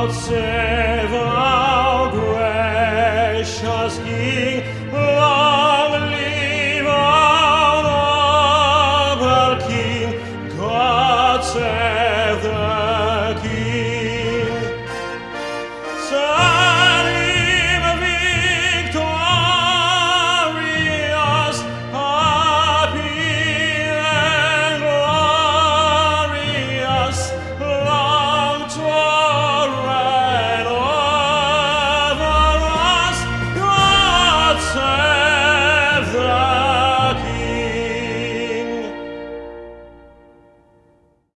God save.